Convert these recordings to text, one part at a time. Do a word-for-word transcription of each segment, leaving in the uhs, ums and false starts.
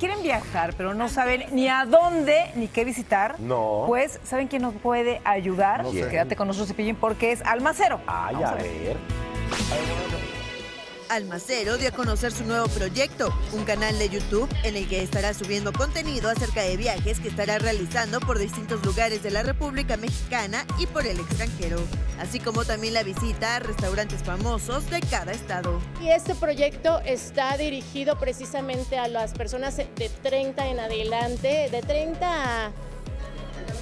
quieren viajar, pero no saben ni a dónde ni qué visitar, no. Pues, ¿saben quién nos puede ayudar? No sé. Quédate con nosotros, Cepillín, porque es Alma Cero. Ay, a, a ver. ver. Alma Cero dio a conocer su nuevo proyecto, un canal de YouTube en el que estará subiendo contenido acerca de viajes que estará realizando por distintos lugares de la República Mexicana y por el extranjero, así como también la visita a restaurantes famosos de cada estado. Y este proyecto está dirigido precisamente a las personas de treinta en adelante, de treinta a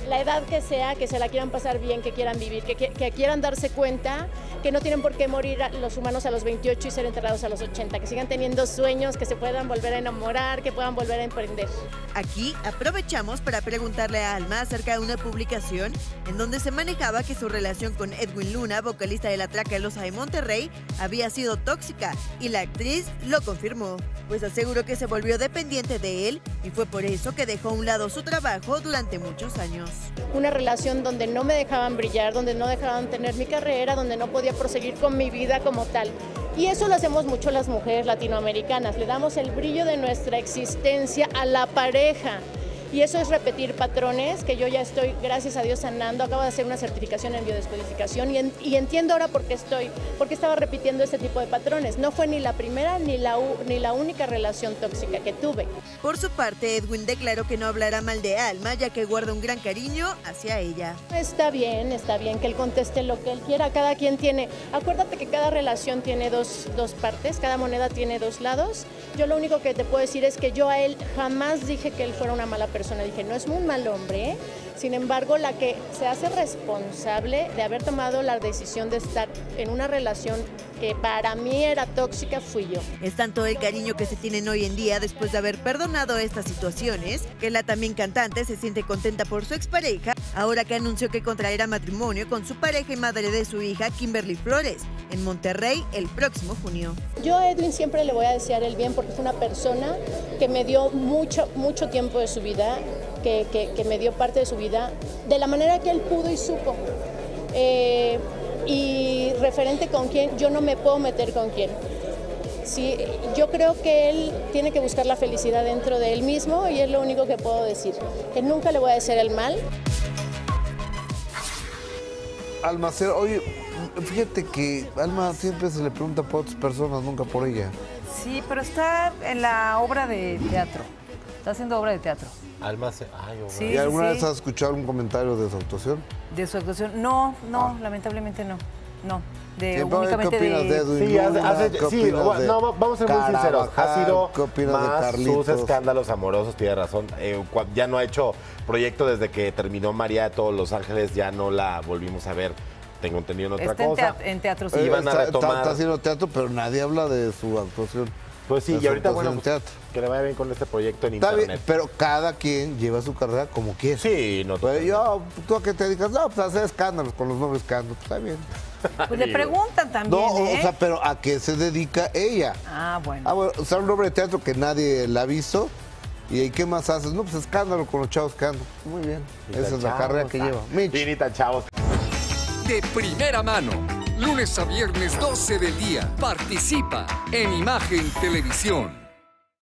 la edad que sea, que se la quieran pasar bien, que quieran vivir, que, que, que quieran darse cuenta que no tienen por qué morir los humanos a los veintiocho y ser enterrados a los ochenta, que sigan teniendo sueños, que se puedan volver a enamorar, que puedan volver a emprender. Aquí aprovechamos para preguntarle a Alma acerca de una publicación en donde se manejaba que su relación con Edwin Luna, vocalista de La Traca de Los de Monterrey, había sido tóxica, y la actriz lo confirmó, pues aseguró que se volvió dependiente de él y fue por eso que dejó a un lado su trabajo durante muchos años. Una relación donde no me dejaban brillar, donde no dejaban tener mi carrera, donde no podía proseguir con mi vida como tal. Y eso lo hacemos mucho las mujeres latinoamericanas, le damos el brillo de nuestra existencia a la pareja. Y eso es repetir patrones que yo ya estoy, gracias a Dios, sanando. Acabo de hacer una certificación en biodescodificación y, en, y entiendo ahora por qué estoy, por qué estaba repitiendo este tipo de patrones. No fue ni la primera ni la, u, ni la única relación tóxica que tuve. Por su parte, Edwin declaró que no hablará mal de Alma, ya que guarda un gran cariño hacia ella. Está bien, está bien que él conteste lo que él quiera. Cada quien tiene, acuérdate que cada relación tiene dos, dos partes, cada moneda tiene dos lados. Yo lo único que te puedo decir es que yo a él jamás dije que él fuera una mala persona. Persona. Dije, no es un mal hombre, ¿eh? Sin embargo, la que se hace responsable de haber tomado la decisión de estar en una relación que para mí era tóxica fui yo. Es tanto el cariño que se tienen hoy en día después de haber perdonado estas situaciones, que la también cantante se siente contenta por su expareja, ahora que anunció que contraerá matrimonio con su pareja y madre de su hija, Kimberly Flores, en Monterrey el próximo junio. Yo a Edwin siempre le voy a desear el bien porque fue una persona que me dio mucho, mucho tiempo de su vida, que, que, que me dio parte de su vida, de la manera que él pudo y supo. Eh, y referente con quién, yo no me puedo meter con quién. Sí, yo creo que él tiene que buscar la felicidad dentro de él mismo y es lo único que puedo decir, que nunca le voy a decir el mal. Alma Cero, oye, fíjate que Alma siempre se le pregunta por otras personas, nunca por ella. Sí, pero está en la obra de teatro, está haciendo obra de teatro. Alma Cero, ay, obra. Sí, ¿y alguna sí. vez has escuchado un comentario de su actuación? ¿De su actuación? No, no, ah. lamentablemente no, no. De, únicamente de... de Edwin sí, Luna, hace, hace, sí de... no, vamos a ser muy sinceros, ha sido más de sus escándalos amorosos, tiene razón, eh, ya no ha hecho proyecto desde que terminó María de Todos los Ángeles, ya no la volvimos a ver, tengo entendido en otra está cosa. En teatro, en teatro sí. Iban está, a retomar... está, está haciendo teatro, pero nadie habla de su actuación. Pues sí, y ahorita, bueno, pues, que le vaya bien con este proyecto en Está internet. Bien, pero cada quien lleva su carrera como quiere. Sí, no. Pues yo, tú a que te dedicas, no, pues hacer escándalos con los nombres escándalos, está bien. Pues le preguntan también, No, ¿eh? o sea, pero ¿a qué se dedica ella? Ah, bueno. Ah, bueno, o sea, un nombre de teatro que nadie la avisó. ¿Y qué más haces? No, pues escándalo con los chavos escándalos. Muy bien, esa es chavos, la carrera que ah, lleva. Pinita, chavos. De primera mano. Lunes a viernes, doce del día. Participa en Imagen Televisión.